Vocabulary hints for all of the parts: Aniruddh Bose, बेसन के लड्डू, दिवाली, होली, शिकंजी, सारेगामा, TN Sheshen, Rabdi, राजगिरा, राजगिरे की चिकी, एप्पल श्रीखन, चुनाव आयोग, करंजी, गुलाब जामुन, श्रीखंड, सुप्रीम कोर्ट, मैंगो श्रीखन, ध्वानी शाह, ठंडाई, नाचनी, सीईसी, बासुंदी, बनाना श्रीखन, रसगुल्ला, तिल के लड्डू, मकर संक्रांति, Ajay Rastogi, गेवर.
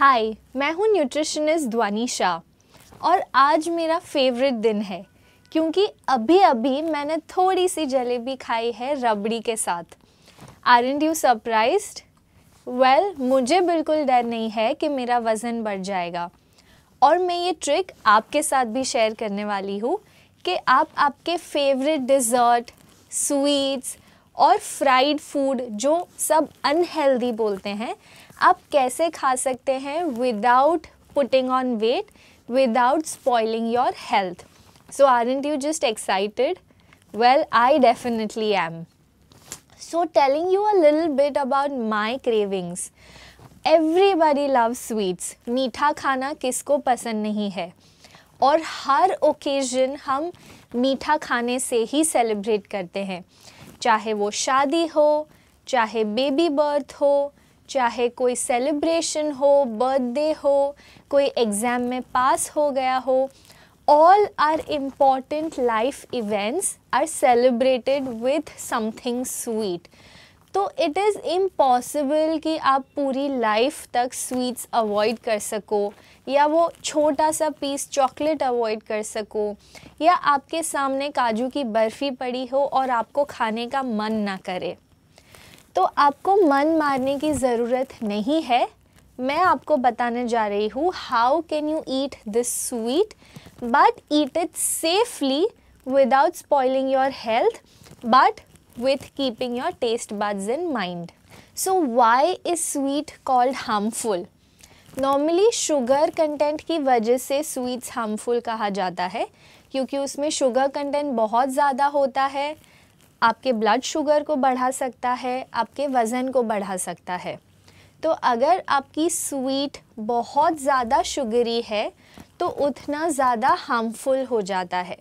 हाय, मैं हूँ न्यूट्रिशनिस्ट ध्वानी शाह और आज मेरा फेवरेट दिन है क्योंकि अभी मैंने थोड़ी सी जलेबी खाई है रबड़ी के साथ। Aren't you surprised? वेल, मुझे बिल्कुल डर नहीं है कि मेरा वज़न बढ़ जाएगा और मैं ये ट्रिक आपके साथ भी शेयर करने वाली हूँ कि आप आपके फेवरेट डिज़र्ट, स्वीट्स और फ्राइड फूड जो सब अनहेल्दी बोलते हैं आप कैसे खा सकते हैं without putting on weight, without spoiling your health. So aren't you just excited? Well, I definitely am. So telling you a little bit about my cravings. Everybody loves sweets. मीठा खाना किसको पसंद नहीं है, और हर ओकेजन हम मीठा खाने से ही सेलिब्रेट करते हैं, चाहे वो शादी हो, चाहे बेबी बर्थ हो, चाहे कोई सेलिब्रेशन हो, बर्थडे हो, कोई एग्ज़ाम में पास हो गया हो। All our important life events are celebrated with something sweet. तो it is impossible कि आप पूरी लाइफ तक sweets avoid कर सको या वो छोटा सा पीस चॉकलेट avoid कर सको या आपके सामने काजू की बर्फी पड़ी हो और आपको खाने का मन ना करे। तो आपको मन मारने की ज़रूरत नहीं है। मैं आपको बताने जा रही हूँ how can you eat this sweet but eat it safely without spoiling your health but with keeping your taste buds in mind. So why is sweet called harmful? Normally sugar content की वजह से sweets harmful कहा जाता है क्योंकि उसमें sugar content बहुत ज़्यादा होता है, आपके ब्लड शुगर को बढ़ा सकता है, आपके वज़न को बढ़ा सकता है। तो अगर आपकी स्वीट बहुत ज़्यादा शुगरी है तो उतना ज़्यादा हार्मफुल हो जाता है।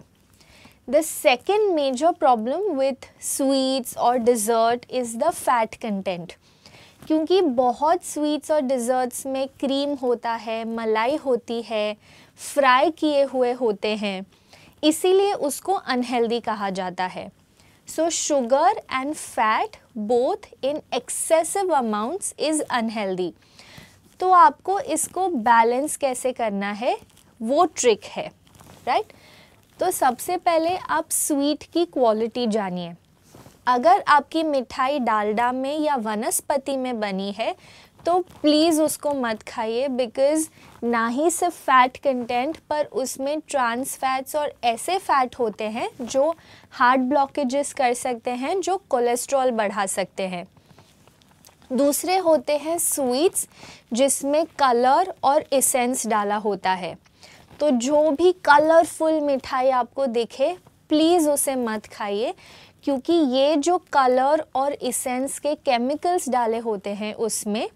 The second major problem with sweets और dessert is the fat content, क्योंकि बहुत स्वीट्स और डिज़र्ट्स में क्रीम होता है, मलाई होती है, फ्राई किए हुए होते हैं, इसीलिए उसको अनहेल्दी कहा जाता है। So sugar and fat both in excessive amounts is unhealthy. तो आपको इसको बैलेंस कैसे करना है वो ट्रिक है, right? तो सबसे पहले आप स्वीट की क्वालिटी जानिए। अगर आपकी मिठाई डालडा में या वनस्पति में बनी है तो प्लीज़ उसको मत खाइए, बिकॉज़ ना ही सिर्फ फैट कंटेंट पर उसमें ट्रांस फैट्स और ऐसे फैट होते हैं जो हार्ट ब्लॉकेजेस कर सकते हैं, जो कोलेस्ट्रॉल बढ़ा सकते हैं। दूसरे होते हैं स्वीट्स जिसमें कलर और एसेंस डाला होता है, तो जो भी कलरफुल मिठाई आपको दिखे प्लीज़ उसे मत खाइए, क्योंकि ये जो कलर और एसेंस के केमिकल्स डाले होते हैं उसमें,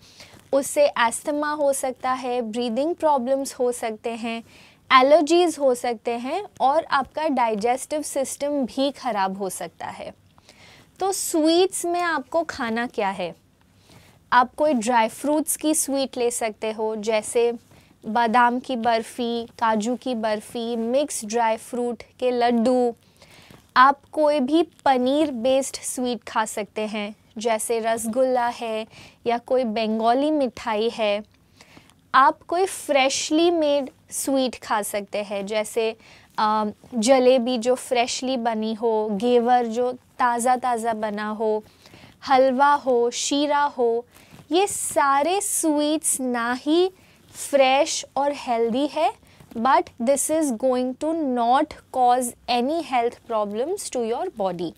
उससे एस्थमा हो सकता है, ब्रीदिंग प्रॉब्लम्स हो सकते हैं, एलर्जीज़ हो सकते हैं और आपका डाइजेस्टिव सिस्टम भी ख़राब हो सकता है। तो स्वीट्स में आपको खाना क्या है? आप कोई ड्राई फ्रूट्स की स्वीट ले सकते हो, जैसे बादाम की बर्फ़ी, काजू की बर्फ़ी, मिक्स ड्राई फ्रूट के लड्डू। आप कोई भी पनीर बेस्ड स्वीट खा सकते हैं, जैसे रसगुल्ला है या कोई बंगाली मिठाई है। आप कोई फ्रेशली मेड स्वीट खा सकते हैं, जैसे जलेबी जो फ्रेशली बनी हो, गेवर जो ताज़ा बना हो, हलवा हो, शीरा हो। ये सारे स्वीट्स ना ही फ्रेश और हेल्दी है but this is going to not cause any health problems to your body.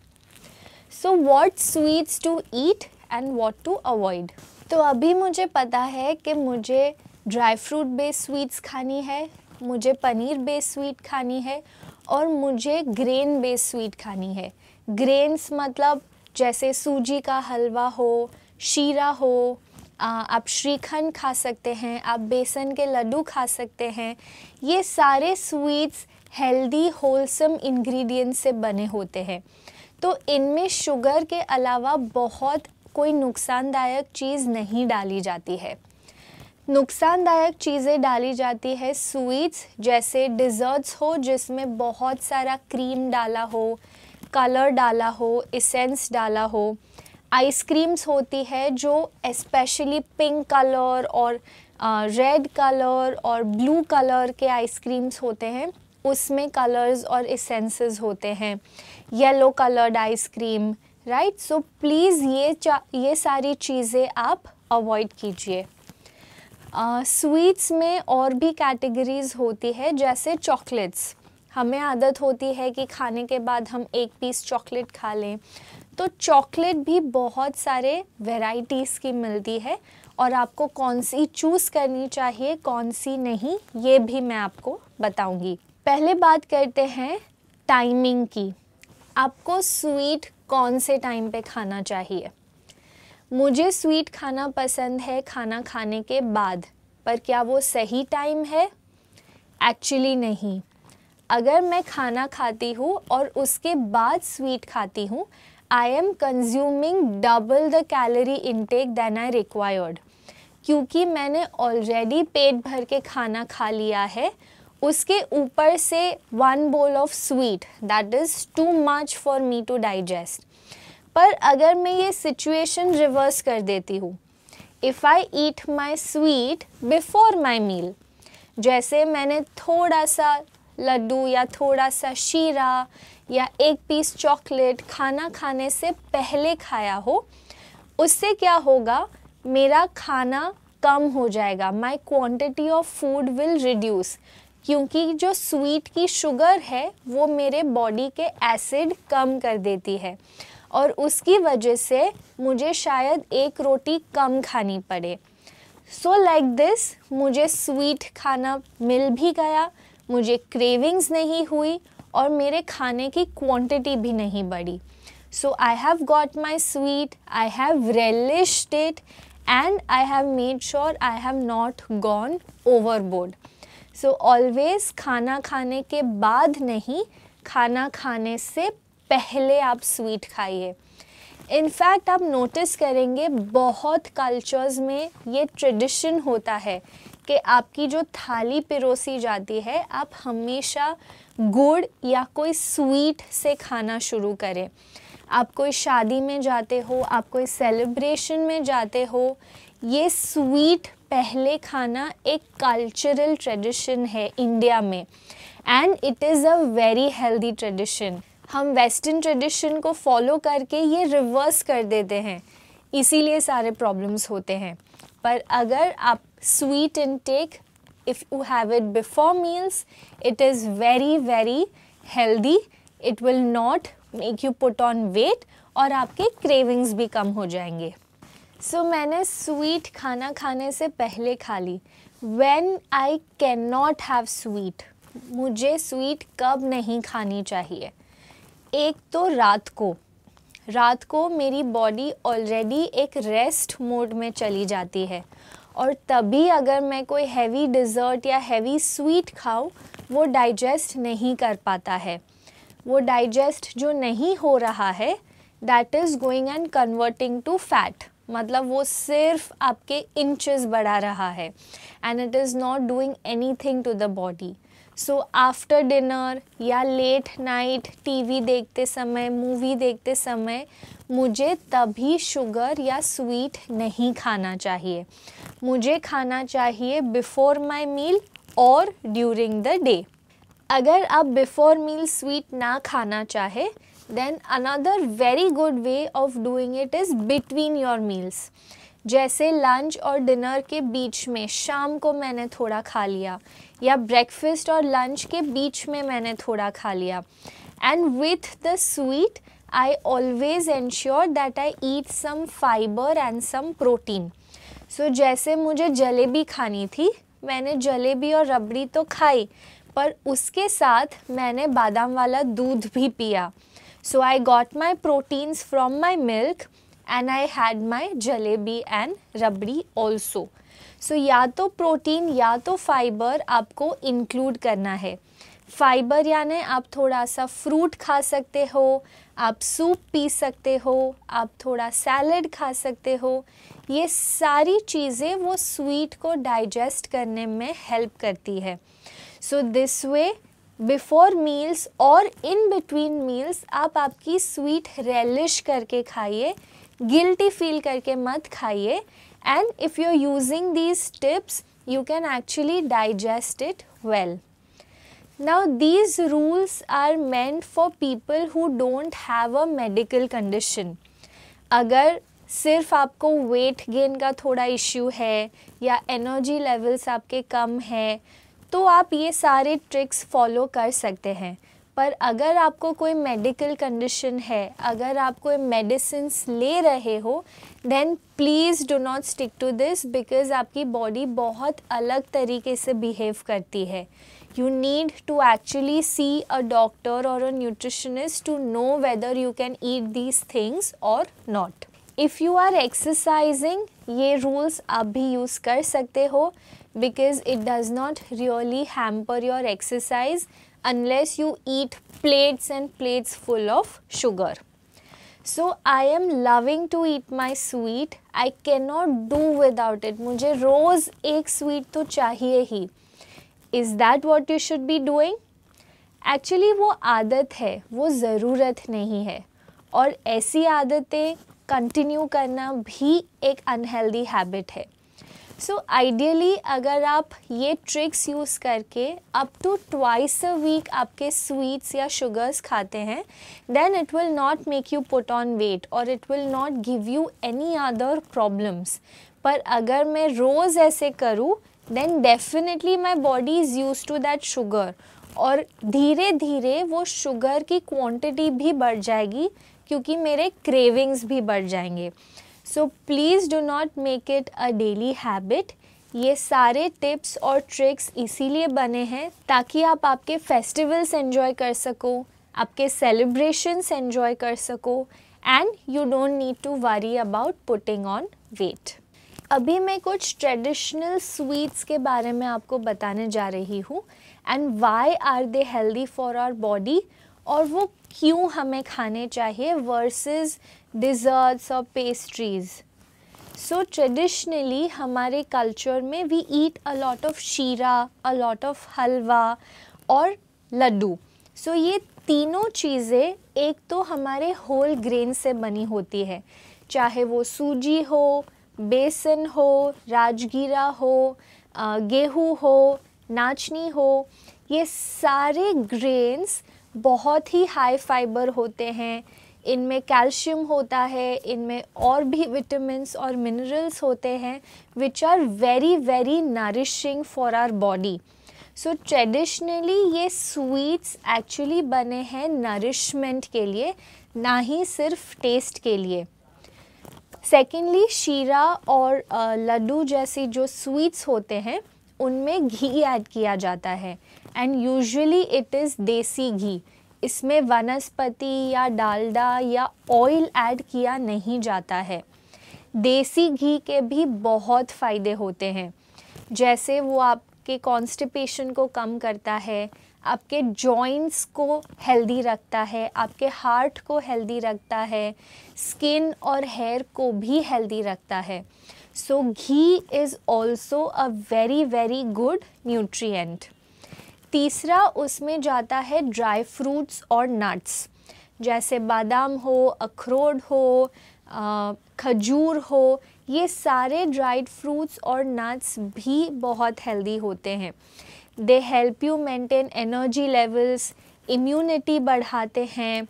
So what sweets to eat and what to avoid? तो अभी मुझे पता है कि मुझे ड्राई फ्रूट बेस्ड स्वीट्स खानी है, मुझे पनीर बेस्ड स्वीट खानी है और मुझे ग्रेन बेस्ड स्वीट खानी है। ग्रेन्स मतलब जैसे सूजी का हलवा हो, शीरा हो, आप श्रीखंड खा सकते हैं, आप बेसन के लड्डू खा सकते हैं। ये सारे स्वीट्स हेल्दी होलसम इंग्रेडिएंट्स से बने होते हैं, तो इनमें शुगर के अलावा बहुत कोई नुकसानदायक चीज़ नहीं डाली जाती है। नुकसानदायक चीज़ें डाली जाती है स्वीट्स जैसे डिज़र्ट्स हो जिसमें बहुत सारा क्रीम डाला हो, कलर डाला हो, एसेंस डाला हो। आइसक्रीम्स होती है जो स्पेशली पिंक कलर और रेड कलर और ब्लू कलर के आइसक्रीम्स होते हैं, उसमें कलर्स और एसेंसेस होते हैं, yellow coloured ice cream, right. So please ये सारी चीज़ें आप अवॉइड कीजिए। स्वीट्स में और भी कैटेगरीज होती है, जैसे चॉकलेट्स। हमें आदत होती है कि खाने के बाद हम एक पीस चॉकलेट खा लें, तो चॉकलेट भी बहुत सारे वेराइटीज़ की मिलती है और आपको कौन सी चूज़ करनी चाहिए कौन सी नहीं, ये भी मैं आपको बताऊंगी। पहले बात करते हैं टाइमिंग की। आपको स्वीट कौन से टाइम पे खाना चाहिए? मुझे स्वीट खाना पसंद है खाना खाने के बाद, पर क्या वो सही टाइम है? एक्चुअली नहीं। अगर मैं खाना खाती हूँ और उसके बाद स्वीट खाती हूँ, I am consuming double the calorie intake than I required, क्योंकि मैंने ऑलरेडी पेट भर के खाना खा लिया है। उसके ऊपर से 1 bowl of sweet, that is too much for me to digest. पर अगर मैं ये सिचुएशन रिवर्स कर देती हूँ, if I eat my sweet before my meal, जैसे मैंने थोड़ा सा लड्डू या थोड़ा सा शीरा या एक पीस चॉकलेट खाना खाने से पहले खाया हो, उससे क्या होगा? मेरा खाना कम हो जाएगा, my quantity of food will reduce, क्योंकि जो स्वीट की शुगर है वो मेरे बॉडी के एसिड कम कर देती है और उसकी वजह से मुझे शायद एक रोटी कम खानी पड़े। सो लाइक दिस, मुझे स्वीट खाना मिल भी गया, मुझे क्रेविंग्स नहीं हुई और मेरे खाने की क्वांटिटी भी नहीं बढ़ी। So I have got my sweet, I have relished it and I have made sure I have not gone overboard. So always खाना खाने के बाद नहीं, खाना खाने से पहले आप स्वीट खाइए। इनफैक्ट आप नोटिस करेंगे बहुत कल्चर्स में ये ट्रेडिशन होता है कि आपकी जो थाली पिरोसी जाती है आप हमेशा गुड़ या कोई स्वीट से खाना शुरू करें। आप कोई शादी में जाते हो, आप कोई सेलिब्रेशन में जाते हो, ये स्वीट पहले खाना एक कल्चरल ट्रेडिशन है इंडिया में and it is a very healthy tradition. हम वेस्टर्न ट्रेडिशन को फॉलो करके ये रिवर्स कर देते हैं, इसीलिए सारे प्रॉब्लम्स होते हैं। पर अगर आप sweet intake, if you have it before meals, it is very very healthy, it will not make you put on weight और आपके क्रेविंग्स भी कम हो जाएंगे। सो मैंने स्वीट खाना खाने से पहले खा ली। When I can not have sweet, मुझे स्वीट कब नहीं खानी चाहिए? एक तो रात को। रात को मेरी बॉडी ऑलरेडी एक रेस्ट मोड में चली जाती है और तभी अगर मैं कोई हैवी डिज़र्ट या हैवी स्वीट खाऊं, वो डाइजेस्ट नहीं कर पाता है। वो डाइजेस्ट जो नहीं हो रहा है, that is going and converting to fat, मतलब वो सिर्फ आपके इंचेस बढ़ा रहा है and it is not doing anything to the body. So after dinner या लेट नाइट टीवी देखते समय, मूवी देखते समय, मुझे तभी शुगर या स्वीट नहीं खाना चाहिए। मुझे खाना चाहिए बिफोर माई मील और ड्यूरिंग द डे। अगर आप बिफोर मील स्वीट ना खाना चाहे, then another very good way of doing it is between your meals. जैसे लंच और डिनर के बीच में, शाम को मैंने थोड़ा खा लिया या ब्रेकफास्ट और लंच के बीच में मैंने थोड़ा खा लिया, and with the sweet I always ensure that I eat some fibre and some protein. So जैसे मुझे जलेबी खानी थी, मैंने जलेबी और रबड़ी तो खाई, पर उसके साथ मैंने बादाम वाला दूध भी पिया। So I got my proteins from my milk and I had my jalebi and rabdi also. So या तो प्रोटीन या तो फाइबर आपको इंक्लूड करना है। फाइबर यानी आप थोड़ा सा फ्रूट खा सकते हो, आप सूप पी सकते हो, आप थोड़ा सैलड खा सकते हो। ये सारी चीज़ें वो स्वीट को डाइजेस्ट करने में हेल्प करती है। So this way before meals और इन बिटवीन मील्स आप आपकी स्वीट रेलिश करके खाइए, गिल्टी फील करके मत खाइए and if you are using these tips you can actually digest it well. Now these rules are meant for people who don't have a medical condition. अगर सिर्फ आपको weight gain का थोड़ा issue है या energy levels आपके कम है तो आप ये सारे tricks follow कर सकते हैं, पर अगर आपको कोई medical condition है, अगर आप कोई medicines ले रहे हो then please do not stick to this because आपकी body बहुत अलग तरीके से behave करती है. You need to actually see a doctor or a nutritionist to know whether you can eat these things or not. If you are exercising, ये rules आप भी use कर सकते हो because it does not really hamper your exercise unless you eat plates and plates full of sugar. So I am loving to eat my sweet. I cannot do without it. मुझे रोज़ एक sweet तो चाहिए ही. Is that what you should be doing? Actually वो आदत है, वो ज़रूरत नहीं है और ऐसी आदतें continue करना भी एक unhealthy habit है. So ideally अगर आप ये tricks use करके up to twice a week आपके sweets या sugars खाते हैं then it will not make you put on weight or it will not give you any other problems. पर अगर मैं रोज़ ऐसे करूँ then definitely my body is used to that sugar और धीरे धीरे वो sugar की quantity भी बढ़ जाएगी क्योंकि मेरे cravings भी बढ़ जाएंगे. So please do not make it a daily habit. ये सारे tips और tricks इसीलिए बने हैं ताकि आप आपके festivals enjoy कर सको, आपके celebrations enjoy कर सको and you don't need to worry about putting on weight. अभी मैं कुछ ट्रेडिशनल स्वीट्स के बारे में आपको बताने जा रही हूँ and why are they healthy for our body और वो क्यों हमें खाने चाहिए वर्सेस डिज़र्ट्स और पेस्ट्रीज़. सो ट्रेडिशनली हमारे कल्चर में we eat a lot of sheera, a lot of हलवा और लड्डू. सो ये तीनों चीज़ें एक तो हमारे होल ग्रेन से बनी होती है, चाहे वो सूजी हो, बेसन हो, राजगिरा हो, गेहूँ हो, नाचनी हो, ये सारे ग्रेन्स बहुत ही हाई फाइबर होते हैं. इनमें कैल्शियम होता है, इनमें और भी विटामिन्स और मिनरल्स होते हैं which are very very nourishing for our body. So traditionally ये स्वीट्स एक्चुअली बने हैं नरिशमेंट के लिए, ना ही सिर्फ टेस्ट के लिए. सेकेंडली शीरा और लड्डू जैसी जो स्वीट्स होते हैं उनमें घी ऐड किया जाता है एंड यूजुअली इट इज़ देसी घी. इसमें वनस्पति या डालडा या ऑयल ऐड किया नहीं जाता है. देसी घी के भी बहुत फ़ायदे होते हैं, जैसे वो आपके कॉन्स्टिपेशन को कम करता है, आपके जॉइंट्स को हेल्दी रखता है, आपके हार्ट को हेल्दी रखता है, स्किन और हेयर को भी हेल्दी रखता है. So ghee is also a very very good nutrient. तीसरा उसमें जाता है ड्राई फ्रूट्स और नट्स, जैसे बादाम हो, अखरोट हो, खजूर हो, ये सारे ड्राइड फ्रूट्स और नट्स भी बहुत हेल्दी होते हैं. They help you maintain energy levels, immunity बढ़ाते हैं,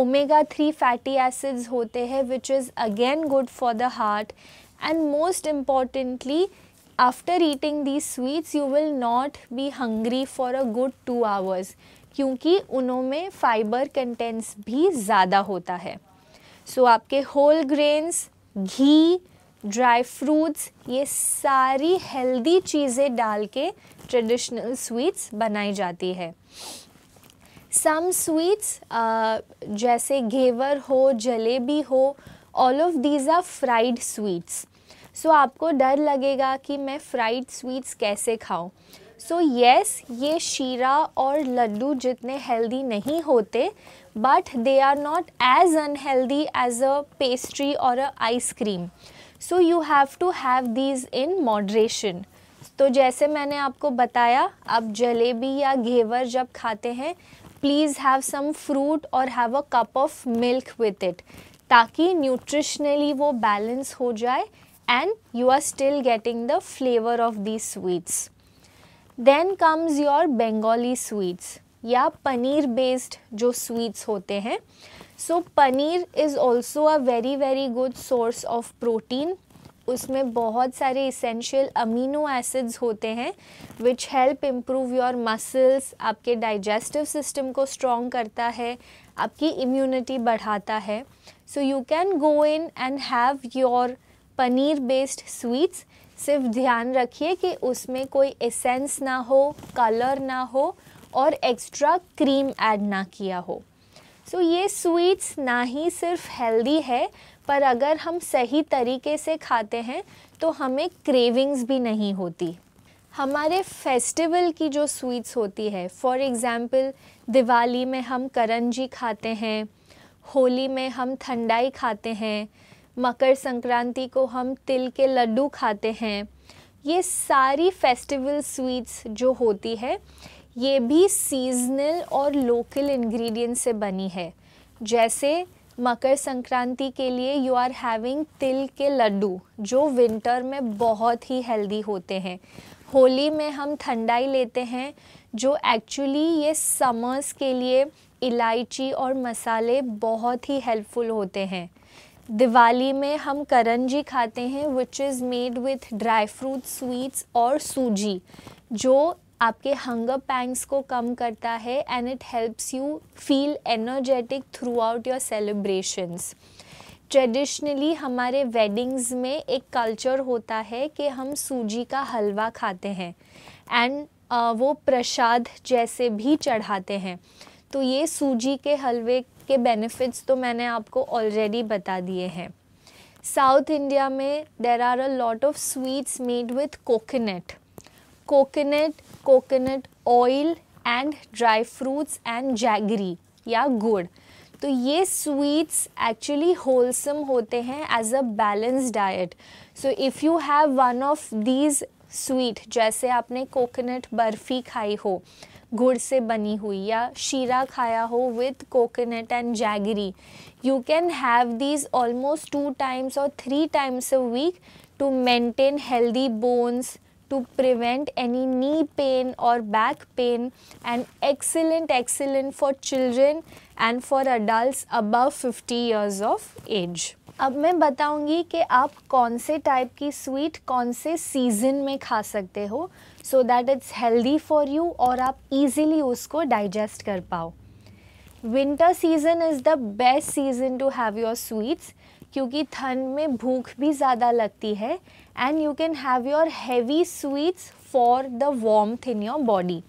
ओमेगा 3 फैटी एसिड्स होते हैं which is again good for the heart and most importantly after eating these sweets you will not be hungry for a good 2 hours क्योंकि उनमें fibre contents भी ज़्यादा होता है. सो आपके whole grains, ghee, dry fruits, ये सारी हेल्दी चीज़ें डाल के ट्रेडिशनल स्वीट्स बनाई जाती है. सम स्वीट्स जैसे गेवर हो, जलेबी हो, all of these are fried sweets. So आपको डर लगेगा कि मैं फ्राइड स्वीट्स कैसे खाऊं. सो येस, ये शीरा और लड्डू जितने हेल्दी नहीं होते but they are not as unhealthy as a pastry और a ice cream. So you have to have these in moderation. तो जैसे मैंने आपको बताया, आप जलेबी या घेवर जब खाते हैं प्लीज़ हैव सम फ्रूट और have a cup of milk with it ताकि न्यूट्रिशनली वो बैलेंस हो जाए and you are still getting the flavor of these sweets. Then comes your Bengali sweets या पनीर based जो sweets होते हैं. So paneer is also a very very good source of protein. उसमें बहुत सारे essential amino acids होते हैं which help improve your muscles, आपके digestive system को strong करता है, आपकी immunity बढ़ाता है. So you can go in and have your paneer based sweets. सिर्फ ध्यान रखिए कि उसमें कोई एसेंस ना हो, कलर ना हो और एक्स्ट्रा क्रीम ऐड ना किया हो. सो ये स्वीट्स ना ही सिर्फ हेल्दी है पर अगर हम सही तरीके से खाते हैं तो हमें क्रेविंग्स भी नहीं होती. हमारे फेस्टिवल की जो स्वीट्स होती है, फॉर एग्ज़ाम्पल दिवाली में हम करंजी खाते हैं, होली में हम ठंडाई खाते हैं, मकर संक्रांति को हम तिल के लड्डू खाते हैं. ये सारी फेस्टिवल स्वीट्स जो होती है ये भी सीजनल और लोकल इंग्रेडिएंट से बनी है. जैसे मकर संक्रांति के लिए यू आर हैविंग तिल के लड्डू जो विंटर में बहुत ही हेल्दी होते हैं. होली में हम ठंडाई लेते हैं जो एक्चुअली ये समर्स के लिए इलायची और मसाले बहुत ही हेल्पफुल होते हैं. दिवाली में हम करंजी खाते हैं which is made with dry fruit sweets और सूजी जो आपके हंगर पैंग्स को कम करता है and it helps you feel energetic throughout your celebrations. Traditionally हमारे वेडिंग्स में एक कल्चर होता है कि हम सूजी का हलवा खाते हैं एंड वो प्रसाद जैसे भी चढ़ाते हैं. तो ये सूजी के हलवे के बेनिफिट्स तो मैंने आपको ऑलरेडी बता दिए हैं. साउथ इंडिया में there are a lot of sweets made with coconut, coconut oil and dry fruits and jaggery या गुड़. तो ये स्वीट्स एक्चुअली होलसम होते हैं as a balance diet. So if you have one of these sweet, जैसे आपने coconut barfi खाई हो गुड़ से बनी हुई या शीरा खाया हो with coconut and jaggery, you can have these almost 2 times or 3 times a week to maintain healthy bones, to prevent any knee pain or back pain, and excellent for children and for adults above 50 years of age. अब मैं बताऊंगी कि आप कौन से type की sweet कौन से सीज़न में खा सकते हो so that it's healthy for you और आप इजीली उसको डाइजेस्ट कर पाओ. Winter season is the best season to have your sweets क्योंकि ठंड में भूख भी ज़्यादा लगती है and you can have your heavy sweets for the warmth in your body.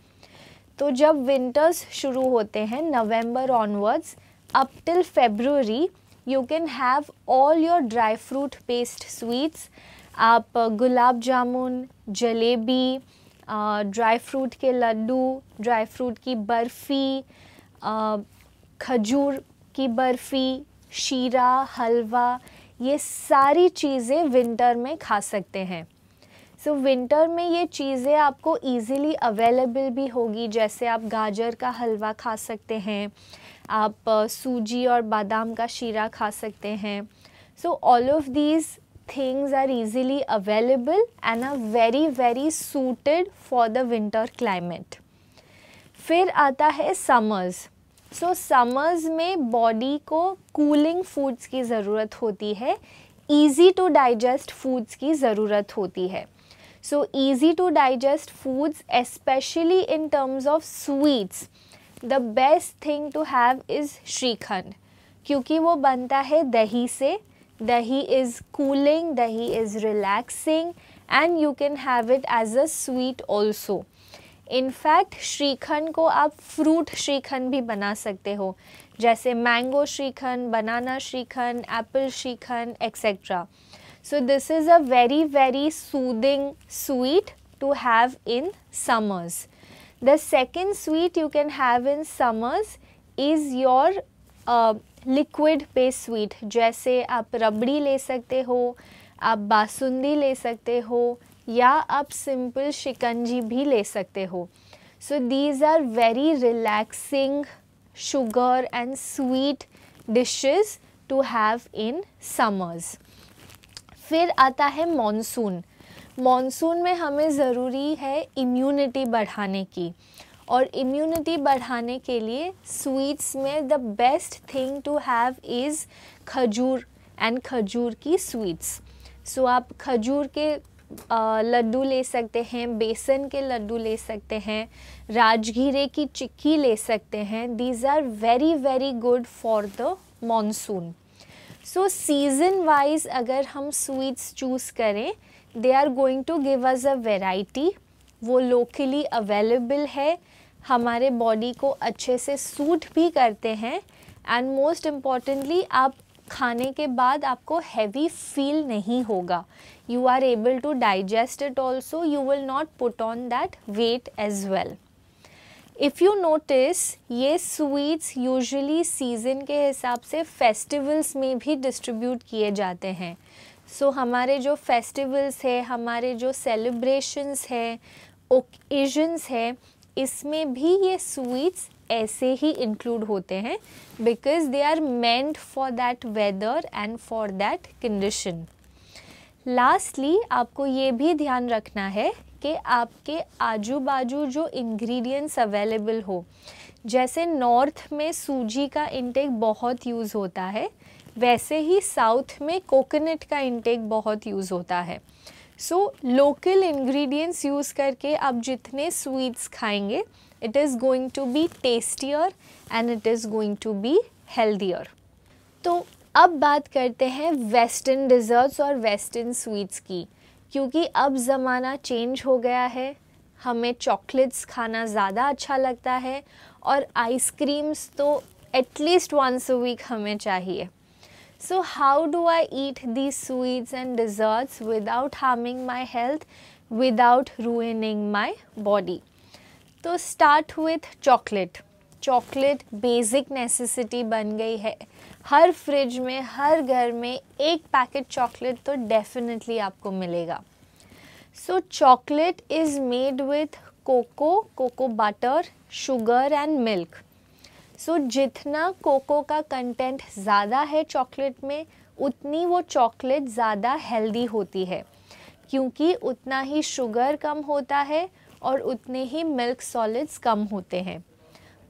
तो जब विंटर्स शुरू होते हैं November onwards up till February, you can have all your dry fruit based sweets. आप गुलाब जामुन, जलेबी, ड्राई फ्रूट के लड्डू, ड्राई फ्रूट की बर्फ़ी, खजूर की बर्फ़ी, शीरा, हलवा, ये सारी चीज़ें विंटर में खा सकते हैं. सो विंटर में ये चीज़ें आपको इजीली अवेलेबल भी होगी. जैसे आप गाजर का हलवा खा सकते हैं, आप सूजी और बादाम का शीरा खा सकते हैं. So all of these things are easily available and are very very suited for the winter climate. फिर आता है समर्स. सो समर्स में बॉडी को कूलिंग फूड्स की ज़रूरत होती है, ईजी टू डाइजेस्ट फूड्स की ज़रूरत होती है. So easy to digest foods especially in terms of sweets, the best thing to have is श्रीखंड क्योंकि वो बनता है दही से. Dahi is cooling, dahi is relaxing and you can have it as a sweet also. In fact श्रीखंड को आप फ्रूट श्रीखंड भी बना सकते हो, जैसे मैंगो श्रीखन, बनाना श्रीखन, एप्पल श्रीखन etcetera. So this is a very very soothing sweet to have in summers. The second sweet you can have in summers is your liquid based sweet. जैसे आप रबड़ी ले सकते हो, आप बासुंदी ले सकते हो या आप simple शिकंजी भी ले सकते हो. So these are very relaxing sugar and sweet dishes to have in summers. फिर आता है मॉनसून। मॉनसून में हमें ज़रूरी है इम्यूनिटी बढ़ाने की, और इम्यूनिटी बढ़ाने के लिए स्वीट्स में the best thing to have is khajur and खजूर की स्वीट्स। सो आप खजूर के लड्डू ले सकते हैं, बेसन के लड्डू ले सकते हैं, राजगिरे की चिकी ले सकते हैं। These are very very good for the monsoon. So season wise अगर हम स्वीट्स चूज़ करें, they are going to give us a variety. वो लोकली अवेलेबल है, हमारे बॉडी को अच्छे से सूट भी करते हैं, एंड मोस्ट इम्पॉर्टेंटली आप खाने के बाद आपको हैवी फील नहीं होगा। You are able to digest it also, you will not put on that weight as well. If you notice, ये स्वीट्स यूजुअली सीज़न के हिसाब से फेस्टिवल्स में भी डिस्ट्रीब्यूट किए जाते हैं। सो हमारे जो फेस्टिवल्स है, हमारे जो सेलिब्रेशंस है, ओकेजन्स है, इसमें भी ये स्वीट्स ऐसे ही इंक्लूड होते हैं, because they are meant for that weather and for that condition. Lastly आपको ये भी ध्यान रखना है कि आपके आजू बाजू जो इंग्रेडिएंट्स अवेलेबल हो। जैसे नॉर्थ में सूजी का इंटेक बहुत यूज़ होता है, वैसे ही साउथ में कोकोनट का इंटेक बहुत यूज़ होता है। सो लोकल इंग्रेडिएंट्स यूज़ करके आप जितने स्वीट्स खाएंगे, it is going to be tastier and it is going to be healthier. तो अब बात करते हैं वेस्टर्न डिज़र्ट्स और वेस्टर्न स्वीट्स की, क्योंकि अब ज़माना चेंज हो गया है। हमें चॉकलेट्स खाना ज़्यादा अच्छा लगता है, और आइसक्रीम्स तो एटलीस्ट वंस अ वीक हमें चाहिए। So how do I eat these sweets and desserts without harming my health, without ruining my body? तो start with chocolate. Chocolate basic necessity बन गई है। हर फ्रिज में, हर घर में एक पैकेट चॉकलेट तो definitely आपको मिलेगा। So chocolate is made with cocoa, cocoa butter, sugar and milk. सो जितना कोको का कंटेंट ज़्यादा है चॉकलेट में, उतनी वो चॉकलेट ज़्यादा हेल्दी होती है, क्योंकि उतना ही शुगर कम होता है और उतने ही मिल्क सॉलिड्स कम होते हैं।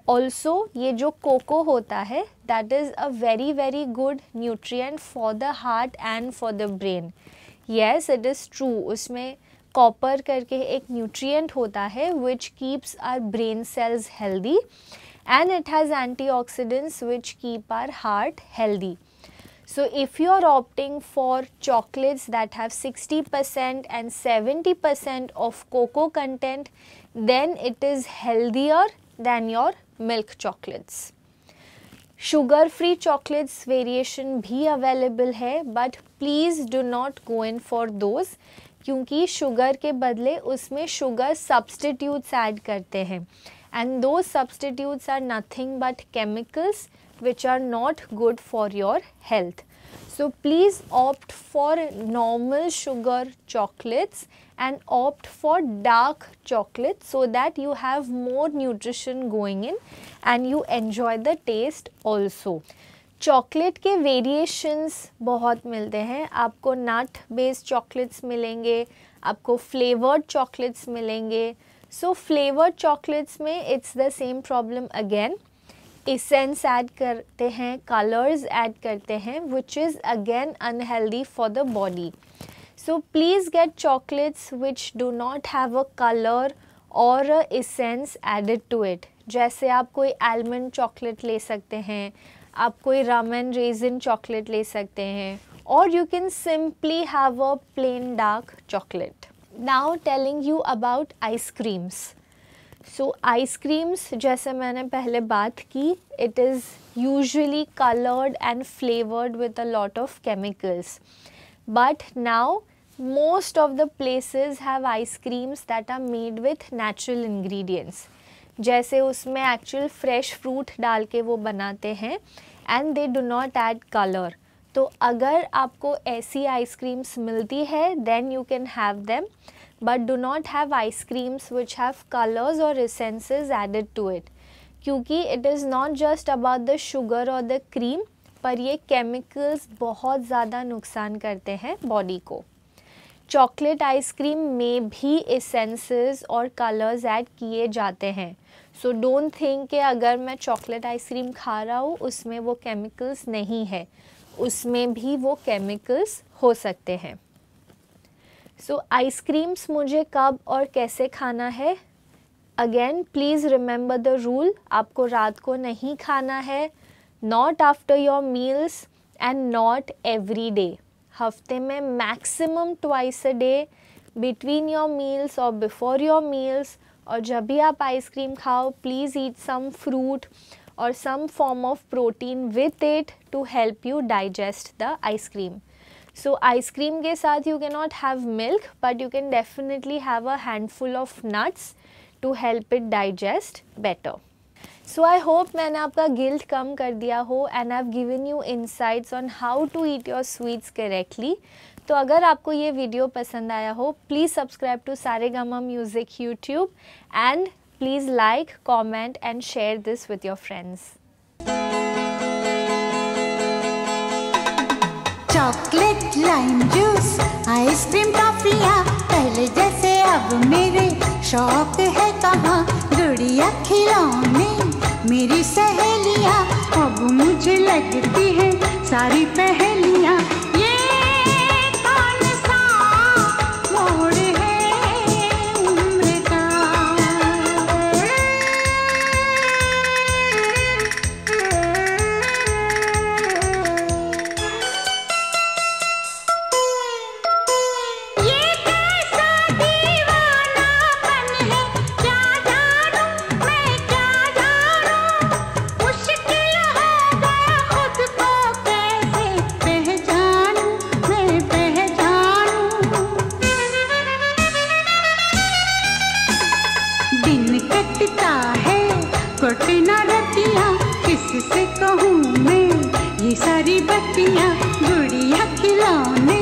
ऑल्सो ये जो कोको होता है, that is a very very good nutrient for the heart and for the brain. Yes, it is true. उसमें कॉपर करके एक न्यूट्रिएंट होता है which keeps our brain cells healthy, and it has antioxidants which keep our heart healthy. So if you are opting for chocolates that have 60% and 70% of cocoa content, then it is healthier than your milk chocolates. Sugar free chocolates variation bhi available hai, but please do not go in for those, क्योंकि sugar के बदले उसमें sugar substitutes add करते हैं, and those substitutes are nothing but chemicals which are not good for your health. So please opt for normal sugar chocolates and opt for dark chocolate so that you have more nutrition going in and you enjoy the taste also. Chocolate के variations बहुत मिलते हैं। आपको नट based chocolates मिलेंगे, आपको flavoured chocolates मिलेंगे। So flavoured chocolates में it's the same problem again, essence add करते हैं, कलर्स ऐड करते हैं, which is again unhealthy for the body. So please get chocolates which do not have a colour और essence added to it. जैसे आप कोई almond chocolate ले सकते हैं, आप कोई रामेन रेजिन चॉकलेट ले सकते हैं, और you can simply have a plain dark chocolate. Now telling you about ice creams. So ice creams, जैसे मैंने पहले बात की, it is usually coloured and flavoured with a lot of chemicals, but now most of the places have ice creams that are made with natural ingredients. जैसे उसमें actual fresh fruit डाल के वो बनाते हैं, and they do not add colour. तो अगर आपको ऐसी आइसक्रीम्स मिलती है, then you can have them, but do not have ice creams which have colours और एसेंसेस एडेड टू इट, क्योंकि it is not just about the sugar और the cream, पर ये केमिकल्स बहुत ज़्यादा नुकसान करते हैं बॉडी को। चॉकलेट आइसक्रीम में भी एसेंसेस और कलर्स ऐड किए जाते हैं। सो डोंट थिंक कि अगर मैं चॉकलेट आइसक्रीम खा रहा हूँ उसमें वो केमिकल्स नहीं है, उसमें भी वो केमिकल्स हो सकते हैं। सो आइसक्रीम्स मुझे कब और कैसे खाना है, again please remember the rule, आपको रात को नहीं खाना है, not after your meals and not every day. हफ्ते में maximum twice a day, between your meals और बिफोर योर मील्स। और जब भी आप आइसक्रीम खाओ प्लीज़ ईट सम फ्रूट और some form of protein with it to help you digest the ice cream. So ice cream के साथ you can not have milk but you can definitely have a handful of nuts to help it digest better. So I hope मैंने आपका guilt कम कर दिया हो and I have given you insights on how to eat your sweets correctly. तो अगर आपको ये वीडियो पसंद आया हो please subscribe to सारेगामा music YouTube and please like, comment and share this with your friends. Chocolate lime juice ice cream टॉफियाँ पहले जैसे अब मेरे शौक है कहाँ, गुड़िया खिलौने मेरी सहेलियाँ अब मुझे लगती है सारी पहेलियाँ। ये कौन सा मोड़ है उम्र का, किससे कहूँ मैं ये सारी बत्तियाँ, गुड़िया खिलौने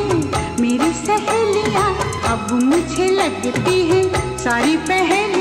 मेरी सहेलियाँ अब मुझे लगती है सारी पहेलियाँ।